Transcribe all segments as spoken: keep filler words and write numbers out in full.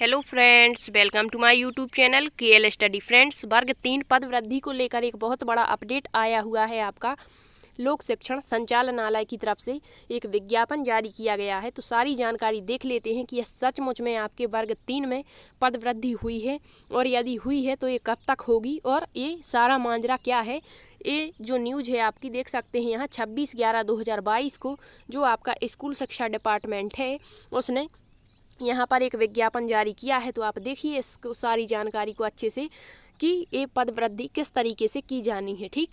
Hello friends, welcome to my YouTube channel KL study friends. वर्ग तीन पद वृद्धि को लेकर एक बहुत बड़ा अपडेट आया हुआ है। आपका लोक शिक्षण संचालनालय की तरफ से एक विज्ञापन जारी किया गया है, तो सारी जानकारी देख लेते हैं कि यह सचमुच में आपके वर्ग तीन में पद वृद्धि हुई है, और यदि हुई है तो ये कब तक होगी और ये सारा मांजरा क्या है। ये जो न्यूज़ है आपकी देख सकते हैं यहाँ छब्बीस ग्यारह दो हज़ार बाईस को जो आपका स्कूल शिक्षा डिपार्टमेंट है उसने यहाँ पर एक विज्ञापन जारी किया है। तो आप देखिए इसको सारी जानकारी को अच्छे से कि ये पद वृद्धि किस तरीके से की जानी है। ठीक,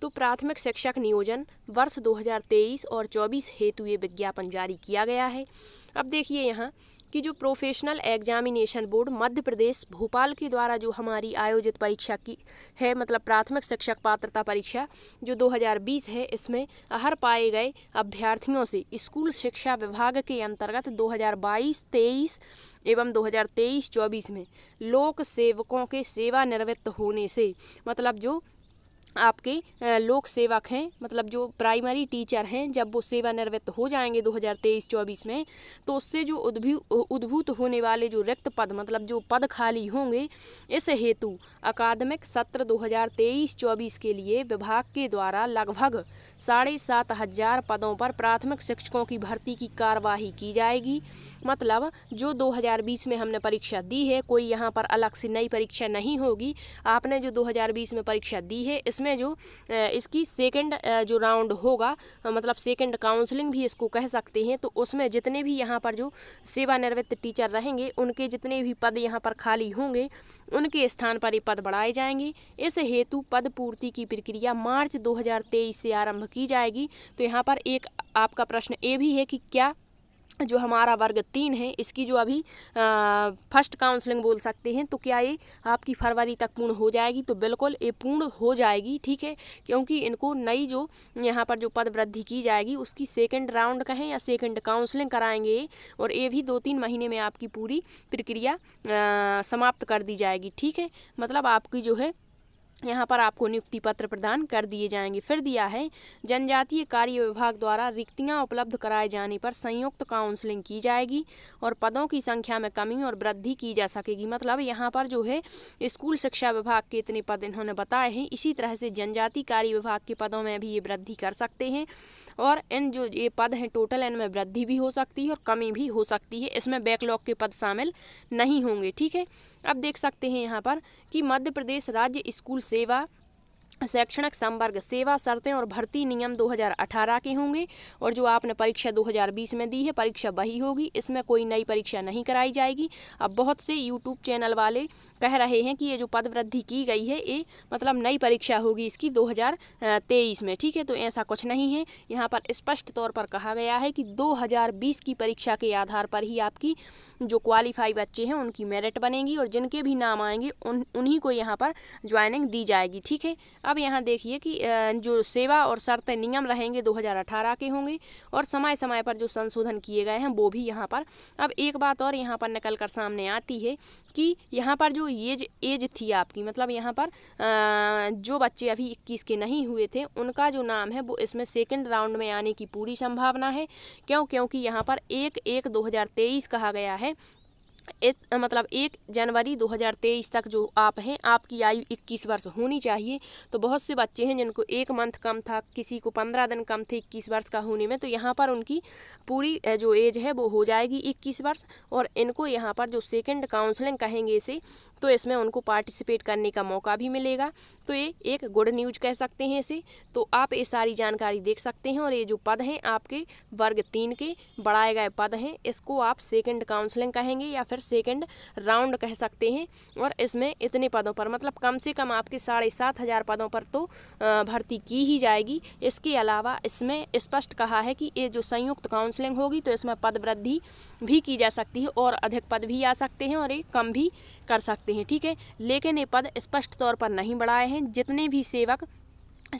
तो प्राथमिक शिक्षक नियोजन वर्ष दो हज़ार तेईस और चौबीस हेतु ये विज्ञापन जारी किया गया है। अब देखिए यहाँ कि जो professional examination board Madhya Pradesh Bhopal के द्वारा जो हमारी आयोजित परीक्षा की है, मतलब प्राथमिक शिक्षक पात्रता परीक्षा जो दो हज़ार बीस है, इसमें हर पाए गए अभ्यर्थियों से स्कूल शिक्षा विभाग के अंतर्गत दो हज़ार बाईस तेईस एवं दो हज़ार तेईस चौबीस में लोक सेवकों के सेवानिवृत्त होने से, मतलब जो आपके लोक सेवक हैं, मतलब जो प्राइमरी टीचर हैं, जब वो सेवानिवृत्त हो जाएंगे दो हज़ार तेईस चौबीस में, तो उससे जो उद्भूत होने वाले जो रिक्त पद, मतलब जो पद खाली होंगे, इस हेतु अकादमिक सत्र दो हज़ार तेईस चौबीस के लिए विभाग के द्वारा लगभग साढ़े सात हज़ार पदों पर प्राथमिक शिक्षकों की भर्ती की कार्यवाही की जाएगी। मतलब जो दो हज़ार बीस में हमने परीक्षा दी है, कोई यहाँ पर अलग से नई परीक्षा नहीं होगी। आपने जो दो हज़ार बीस में परीक्षा दी है, इसमें जो इसकी सेकंड जो राउंड होगा, मतलब सेकंड काउंसलिंग भी इसको कह सकते हैं, तो उसमें जितने भी यहाँ पर जो सेवानिवृत्त टीचर रहेंगे उनके जितने भी पद यहाँ पर खाली होंगे उनके स्थान पर ये पद बढ़ाए जाएंगे। इस हेतु पद पूर्ति की प्रक्रिया मार्च दो हज़ार तेईस से आरंभ की जाएगी। तो यहाँ पर एक आपका प्रश्न ये भी है कि क्या जो हमारा वर्ग तीन है इसकी जो अभी फर्स्ट काउंसलिंग बोल सकते हैं, तो क्या ये आपकी फरवरी तक पूर्ण हो जाएगी? तो बिल्कुल ये पूर्ण हो जाएगी, ठीक है, क्योंकि इनको नई जो यहाँ पर जो पद वृद्धि की जाएगी उसकी सेकंड राउंड कहें या सेकंड काउंसलिंग कराएंगे, और ये भी दो तीन महीने में आपकी पूरी प्रक्रिया समाप्त कर दी जाएगी। ठीक है, मतलब आपकी जो है यहाँ पर आपको नियुक्ति पत्र प्रदान कर दिए जाएंगे। फिर दिया है जनजातीय कार्य विभाग द्वारा रिक्तियाँ उपलब्ध कराए जाने पर संयुक्त काउंसलिंग की जाएगी और पदों की संख्या में कमी और वृद्धि की जा सकेगी। मतलब यहाँ पर जो है स्कूल शिक्षा विभाग के इतने पद इन्होंने बताए हैं, इसी तरह से जनजातीय कार्य विभाग के पदों में भी ये वृद्धि कर सकते हैं, और इन जो ये पद हैं टोटल इनमें वृद्धि भी हो सकती है और कमी भी हो सकती है। इसमें बैकलॉग के पद शामिल नहीं होंगे। ठीक है, अब देख सकते हैं यहाँ पर कि मध्य प्रदेश राज्य स्कूल सेवा शैक्षणिक संवर्ग सेवा शर्तें और भर्ती नियम दो हज़ार अठारह के होंगे, और जो आपने परीक्षा दो हज़ार बीस में दी है परीक्षा वही होगी, इसमें कोई नई परीक्षा नहीं कराई जाएगी। अब बहुत से यूट्यूब चैनल वाले कह रहे हैं कि ये जो पद वृद्धि की गई है ये मतलब नई परीक्षा होगी इसकी दो हज़ार तेईस में। ठीक है, तो ऐसा कुछ नहीं है। यहाँ पर स्पष्ट तौर पर कहा गया है कि दो हज़ार बीस की परीक्षा के आधार पर ही आपकी जो क्वालिफाई बच्चे हैं उनकी मेरिट बनेगी, और जिनके भी नाम आएंगे उन उन्हीं को यहाँ पर ज्वाइनिंग दी जाएगी। ठीक है, अब यहाँ देखिए कि जो सेवा और शर्तें नियम रहेंगे दो हज़ार अठारह के होंगे, और समय समय पर जो संशोधन किए गए हैं वो भी यहाँ पर। अब एक बात और यहाँ पर निकल कर सामने आती है कि यहाँ पर जो एज एज थी आपकी, मतलब यहाँ पर जो बच्चे अभी इक्कीस के नहीं हुए थे उनका जो नाम है वो इसमें सेकंड राउंड में आने की पूरी संभावना है। क्यों? क्योंकि यहाँ पर एक एक दो हज़ार तेईस कहा गया है। इस मतलब एक जनवरी दो हज़ार तेईस तक जो आप हैं आपकी आयु इक्कीस वर्ष होनी चाहिए। तो बहुत से बच्चे हैं जिनको एक मंथ कम था, किसी को पंद्रह दिन कम थे इक्कीस वर्ष का होने में, तो यहाँ पर उनकी पूरी जो एज है वो हो जाएगी इक्कीस वर्ष, और इनको यहाँ पर जो सेकंड काउंसलिंग कहेंगे इसे, तो इसमें उनको पार्टिसिपेट करने का मौका भी मिलेगा। तो ये एक गुड न्यूज़ कह सकते हैं इसे। तो आप ये सारी जानकारी देख सकते हैं, और ये जो पद हैं आपके वर्ग तीन के बढ़ाए गए पद हैं, इसको आप सेकेंड काउंसलिंग कहेंगे या फिर सेकंड राउंड कह सकते हैं, और इसमें इतने पदों पर मतलब कम से कम आपके साढ़े सात हज़ार पदों पर तो भर्ती की ही जाएगी। इसके अलावा इसमें स्पष्ट कहा है कि ये जो संयुक्त काउंसलिंग होगी तो इसमें पद वृद्धि भी की जा सकती है, और अधिक पद भी आ सकते हैं और ये कम भी कर सकते हैं। ठीक है, लेकिन ये पद स्पष्ट तौर पर नहीं बढ़ाए हैं। जितने भी सेवक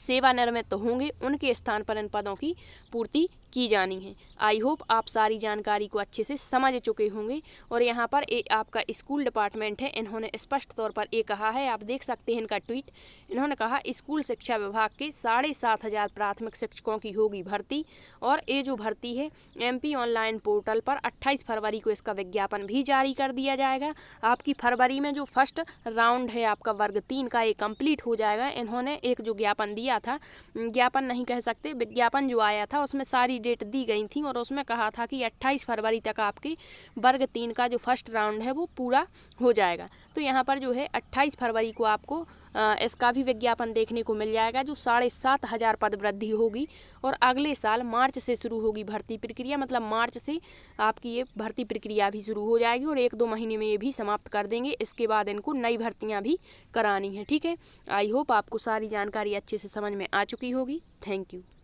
सेवानिवृत्त होंगे उनके स्थान पर इन पदों की पूर्ति की जानी है। आई होप आप सारी जानकारी को अच्छे से समझ चुके होंगे। और यहाँ पर ए, आपका स्कूल डिपार्टमेंट है, इन्होंने स्पष्ट तौर पर ये कहा है, आप देख सकते हैं इनका ट्वीट। इन्होंने कहा स्कूल शिक्षा विभाग के साढ़े सात हज़ार प्राथमिक शिक्षकों की होगी भर्ती, और ये जो भर्ती है एमपी ऑनलाइन पोर्टल पर अट्ठाईस फरवरी को इसका विज्ञापन भी जारी कर दिया जाएगा। आपकी फरवरी में जो फर्स्ट राउंड है आपका वर्ग तीन का ये कंप्लीट हो जाएगा। इन्होंने एक जो ज्ञापन दिया था, ज्ञापन नहीं कह सकते, विज्ञापन जो आया था उसमें सारी डेट दी गई थी और उसमें कहा था कि अट्ठाईस फरवरी तक आपके वर्ग तीन का जो फर्स्ट राउंड है वो पूरा हो जाएगा। तो यहाँ पर जो है अट्ठाईस फरवरी को आपको इसका भी विज्ञापन देखने को मिल जाएगा। जो साढ़े सात हज़ार पद वृद्धि होगी और अगले साल मार्च से शुरू होगी भर्ती प्रक्रिया, मतलब मार्च से आपकी ये भर्ती प्रक्रिया भी शुरू हो जाएगी और एक दो महीने में ये भी समाप्त कर देंगे। इसके बाद इनको नई भर्तियां भी करानी है। ठीक है, आई होप आपको सारी जानकारी अच्छे से समझ में आ चुकी होगी। Thank you.